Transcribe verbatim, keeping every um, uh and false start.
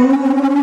Ooh.